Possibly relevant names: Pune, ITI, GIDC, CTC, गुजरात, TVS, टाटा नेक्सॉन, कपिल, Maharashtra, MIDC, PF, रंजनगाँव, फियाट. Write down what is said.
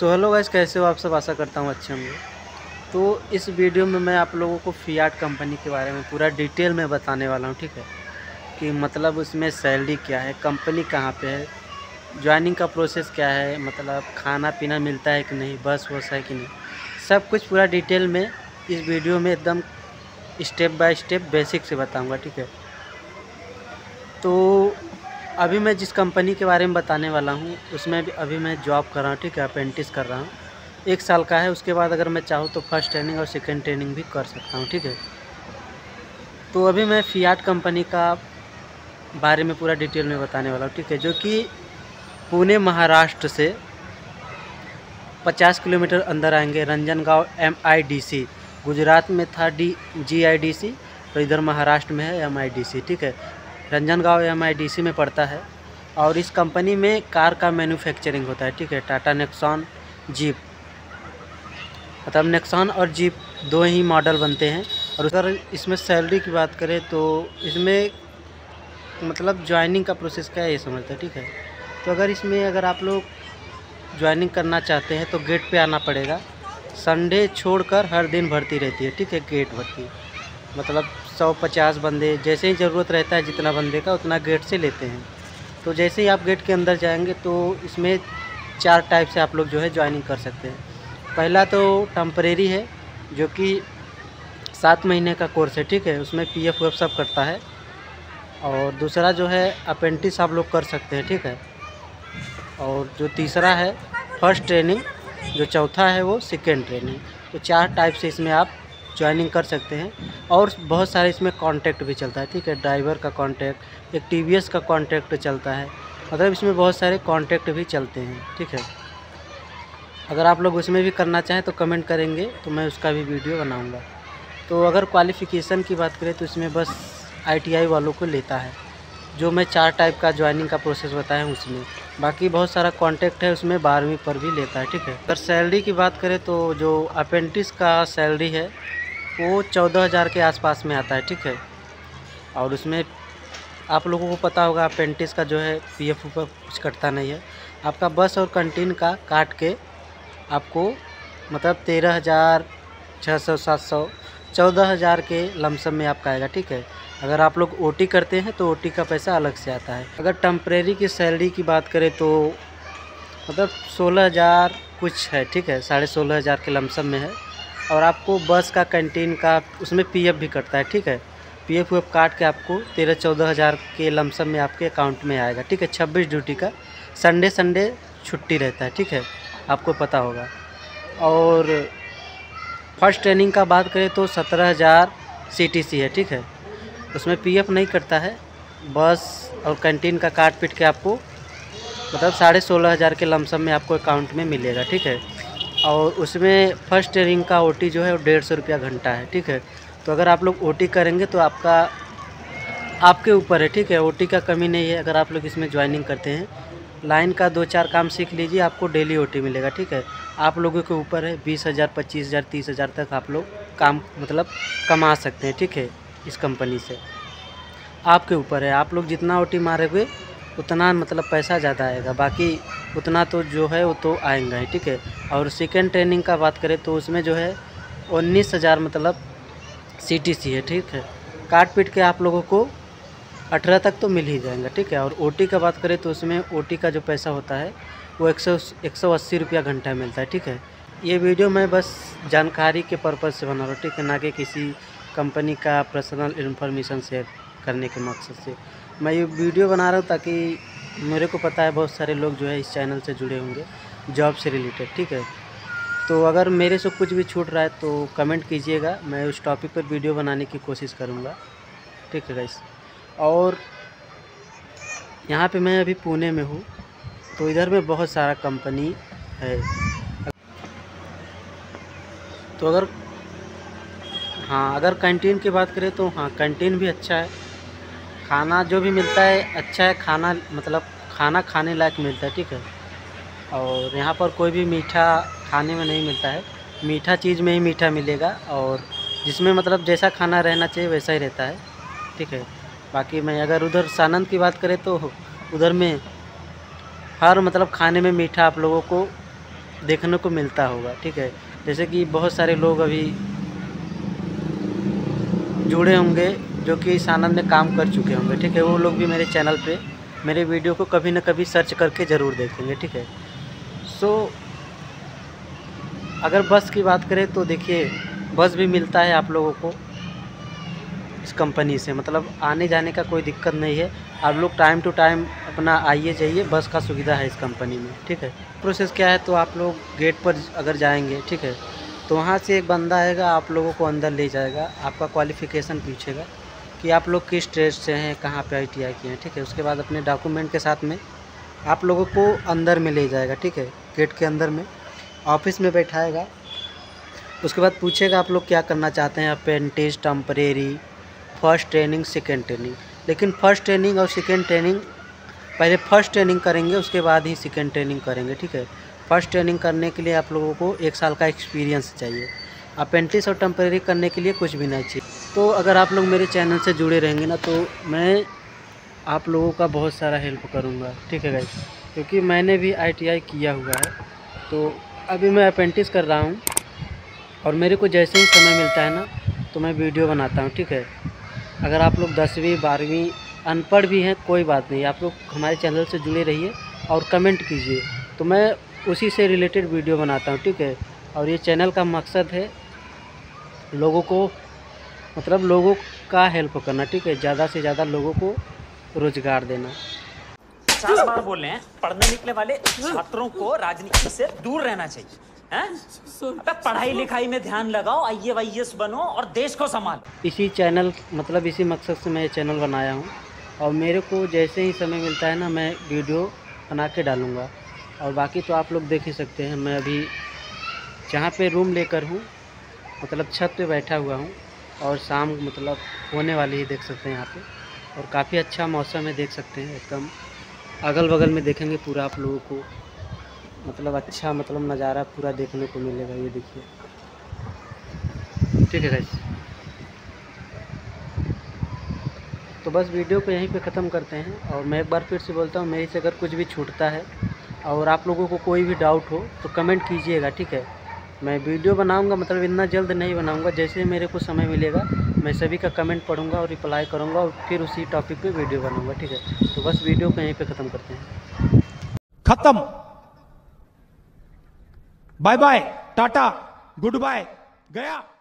So hello guys, कैसे हो आप सब। आशा करता हूँ अच्छे होंगे। तो इस वीडियो में मैं आप लोगों को फियाट कंपनी के बारे में पूरा डिटेल में बताने वाला हूँ, ठीक है। कि मतलब उसमें सैलरी क्या है, कंपनी कहाँ पे है, ज्वाइनिंग का प्रोसेस क्या है, मतलब खाना पीना मिलता है कि नहीं, बस वस है कि नहीं, सब कुछ पूरा डिटेल में इस वीडियो में एकदम स्टेप बाय स्टेप बेसिक से बताऊँगा, ठीक है। तो अभी मैं जिस कंपनी के बारे में बताने वाला हूँ उसमें भी अभी मैं जॉब कर रहा हूँ, ठीक है। अप्रेंटिस कर रहा हूँ, 1 साल का है। उसके बाद अगर मैं चाहूँ तो फर्स्ट ट्रेनिंग और सेकंड ट्रेनिंग भी कर सकता हूँ, ठीक है। तो अभी मैं फियाट कंपनी का बारे में पूरा डिटेल में बताने वाला हूँ, ठीक है। जो कि पुणे महाराष्ट्र से 50 किलोमीटर अंदर आएंगे, रंजनगाँव MIDC। गुजरात में था GIDC और इधर महाराष्ट्र में है MIDC, ठीक है। रंजनगाँव MIDC में पड़ता है और इस कंपनी में कार का मैन्युफैक्चरिंग होता है, ठीक है। टाटा नेक्सॉन, जीप, मतलब नेक्सॉन और जीप 2 ही मॉडल बनते हैं। और अगर इसमें सैलरी की बात करें तो इसमें मतलब ज्वाइनिंग का प्रोसेस क्या है ये समझते हैं, ठीक है। तो अगर आप लोग ज्वाइनिंग करना चाहते हैं तो गेट पे आना पड़ेगा। संडे छोड़कर हर दिन भर्ती रहती है, ठीक है। गेट भर्ती मतलब 150 बंदे, जैसे ही ज़रूरत रहता है जितना बंदे का उतना गेट से लेते हैं। तो जैसे ही आप गेट के अंदर जाएंगे तो इसमें 4 टाइप से आप लोग जो है ज्वाइनिंग कर सकते हैं। पहला तो टेम्परेरी है, जो कि 7 महीने का कोर्स है, ठीक है। उसमें PF वेफ सब कटता है। और दूसरा जो है अप्रेंटिस आप लोग कर सकते हैं, ठीक है। और जो तीसरा है फर्स्ट ट्रेनिंग, जो चौथा है वो सेकेंड ट्रेनिंग। तो 4 टाइप से इसमें आप ज्वाइनिंग कर सकते हैं। और बहुत सारे इसमें कॉन्ट्रैक्ट भी चलता है, ठीक है। ड्राइवर का कॉन्ट्रैक्ट, एक TVS का कॉन्ट्रैक्ट चलता है, मतलब इसमें बहुत सारे कॉन्ट्रैक्ट भी चलते हैं, ठीक है। अगर आप लोग उसमें भी करना चाहें तो कमेंट करेंगे तो मैं उसका भी वीडियो बनाऊंगा। तो अगर क्वालिफ़िकेशन की बात करें तो इसमें बस ITI वालों को लेता है, जो मैं 4 टाइप का ज्वाइनिंग का प्रोसेस बताया हूँ उसमें। बाकी बहुत सारा कॉन्ट्रैक्ट है, उसमें 12वीं पर भी लेता है, ठीक है। अगर सैलरी की बात करें तो जो अप्रेंटिस का सैलरी है वो 14,000 के आसपास में आता है, ठीक है। और उसमें आप लोगों को पता होगा अप्रेंटिस का जो है PF ऊपर कुछ कटता नहीं है। आपका बस और कैंटीन का काट के आपको मतलब 13,600-700 14,000 के लमसम में आपका आएगा, ठीक है। अगर आप लोग OT करते हैं तो OT का पैसा अलग से आता है। अगर टेम्परेरी की सैलरी की बात करें तो मतलब 16,000 कुछ है, ठीक है। 16,500 के लमसम में है। और आपको बस का, कैंटीन का, उसमें PF भी कटता है, ठीक है। PF वेफ काट के आपको 13-14,000 के लमसम में आपके अकाउंट में आएगा, ठीक है। 26 ड्यूटी का, संडे छुट्टी रहता है, ठीक है, आपको पता होगा। और फर्स्ट ट्रेनिंग का बात करें तो 17,000 CTC है, ठीक है। उसमें PF नहीं कटता है। बस और कैंटीन का काट पीट के आपको मतलब 16,500 के लमसम में आपको अकाउंट में मिलेगा, ठीक है। और उसमें फर्स्ट ट्रेनिंग का OT जो है वो 150 रुपया घंटा है, ठीक है। तो अगर आप लोग OT करेंगे तो आपके ऊपर है, ठीक है। OT का कमी नहीं है अगर आप लोग इसमें ज्वाइनिंग करते हैं। लाइन का 2-4 काम सीख लीजिए, आपको डेली OT मिलेगा, ठीक है। आप लोगों के ऊपर है। 20,000, 25,000, 30,000 तक आप लोग काम मतलब कमा सकते हैं, ठीक है। इस कंपनी से आपके ऊपर है, आप लोग जितना OT मारोगे उतना मतलब पैसा ज़्यादा आएगा। बाकी उतना तो जो है वो तो आएगा ही, ठीक है। और सेकेंड ट्रेनिंग का बात करें तो उसमें जो है 19,000 मतलब CTC है, ठीक है। काट पीट के आप लोगों को 18 तक तो मिल ही जाएगा, ठीक है। और OT का बात करें तो उसमें OT का जो पैसा होता है वो 180 रुपया घंटा मिलता है, ठीक है। ये वीडियो मैं बस जानकारी के पर्पज़ से बना रहा हूँ, ठीक है, ना कि किसी कंपनी का पर्सनल इन्फॉर्मेशन शेयर करने के मकसद से मैं ये वीडियो बना रहा हूँ। ताकि मेरे को पता है बहुत सारे लोग जो है इस चैनल से जुड़े होंगे जॉब से रिलेटेड, ठीक है। तो अगर मेरे से कुछ भी छूट रहा है तो कमेंट कीजिएगा, मैं उस टॉपिक पर वीडियो बनाने की कोशिश करूँगा, ठीक है गाइस। और यहाँ पे मैं अभी पुणे में हूँ, तो इधर में बहुत सारा कंपनी है। तो अगर कैंटीन की बात करें तो हाँ, कैंटीन भी अच्छा है। खाना जो भी मिलता है अच्छा है, खाना मतलब खाना खाने लायक मिलता है, ठीक है। और यहाँ पर कोई भी मीठा खाने में नहीं मिलता है, मीठा चीज़ में ही मीठा मिलेगा। और जिसमें मतलब जैसा खाना रहना चाहिए वैसा ही रहता है, ठीक है। बाकी मैं अगर उधर सानंद की बात करें तो उधर में हर मतलब खाने में मीठा आप लोगों को देखने को मिलता होगा। ठीक है, जैसे कि बहुत सारे लोग अभी जुड़े होंगे जो कि इस आनंद में काम कर चुके होंगे। ठीक है, वो लोग भी मेरे चैनल पे मेरे वीडियो को कभी ना कभी सर्च करके ज़रूर देखेंगे। ठीक है, सो अगर बस की बात करें तो देखिए बस भी मिलता है आप लोगों को इस कंपनी से, मतलब आने जाने का कोई दिक्कत नहीं है। आप लोग टाइम टू टाइम अपना आइए जाइए, बस का सुविधा है इस कंपनी में। ठीक है, प्रोसेस क्या है तो आप लोग गेट पर अगर जाएंगे, ठीक है, तो वहाँ से एक बंदा आएगा, आप लोगों को अंदर ले जाएगा, आपका क्वालिफ़िकेशन पूछेगा कि आप लोग किस ट्रेड से हैं, कहाँ पे ITI किए हैं। ठीक है, उसके बाद अपने डॉक्यूमेंट के साथ में आप लोगों को अंदर में ले जाएगा। ठीक है, गेट के अंदर में ऑफिस में बैठाएगा, उसके बाद पूछेगा आप लोग क्या करना चाहते हैं, apprentice, temporary, first training, second training. लेकिन फर्स्ट ट्रेनिंग और सेकेंड ट्रेनिंग पहले फर्स्ट ट्रेनिंग करेंगे, उसके बाद ही सेकेंड ट्रेनिंग करेंगे। ठीक है, फर्स्ट ट्रेनिंग करने के लिए आप लोगों को 1 साल का एक्सपीरियंस चाहिए। अप्रेंटिस और टेम्परेरी करने के लिए कुछ भी नहीं चाहिए। तो अगर आप लोग मेरे चैनल से जुड़े रहेंगे ना तो मैं आप लोगों का बहुत सारा हेल्प करूंगा। ठीक है गाइस, क्योंकि मैंने भी ITI किया हुआ है, तो अभी मैं अप्रेंटिस कर रहा हूं और मेरे को जैसे ही समय मिलता है ना तो मैं वीडियो बनाता हूं। ठीक है, अगर आप लोग 10वीं 12वीं अनपढ़ भी हैं कोई बात नहीं, आप लोग हमारे चैनल से जुड़े रहिए और कमेंट कीजिए, तो मैं उसी से रिलेटेड वीडियो बनाता हूँ। ठीक है, और ये चैनल का मकसद है लोगों को, मतलब लोगों का हेल्प करना। ठीक है, ज़्यादा से ज़्यादा लोगों को रोजगार देना। 50 बार बोल रहे हैं, पढ़ने निकले वाले छात्रों को राजनीति से दूर रहना चाहिए। पढ़ाई लिखाई में ध्यान लगाओ, IAS बनो और देश को संभालो। इसी चैनल, मतलब इसी मकसद से मैं ये चैनल बनाया हूँ और मेरे को जैसे ही समय मिलता है ना मैं वीडियो बना के डालूँगा। और बाकी तो आप लोग देख ही सकते हैं, मैं अभी जहाँ पे रूम लेकर हूँ, मतलब छत पे बैठा हुआ हूँ और शाम मतलब होने वाली है, देख सकते हैं यहाँ पे। और काफ़ी अच्छा मौसम है, देख सकते हैं एकदम अगल बगल में देखेंगे पूरा आप लोगों को, मतलब अच्छा मतलब नज़ारा पूरा देखने को मिलेगा, ये देखिए। ठीक है गाइस, तो बस वीडियो को यहीं पे ख़त्म करते हैं। और मैं एक बार फिर से बोलता हूँ, मेरे से अगर कुछ भी छूटता है और आप लोगों को कोई भी डाउट हो तो कमेंट कीजिएगा। ठीक है, मैं वीडियो बनाऊंगा, मतलब इतना जल्द नहीं बनाऊंगा, जैसे मेरे को समय मिलेगा मैं सभी का कमेंट पढ़ूंगा और रिप्लाई करूंगा और फिर उसी टॉपिक पे वीडियो बनाऊंगा। ठीक है, तो बस वीडियो को यहीं पे ख़त्म करते हैं। ख़त्म, bye bye, tata, goodbye, गया।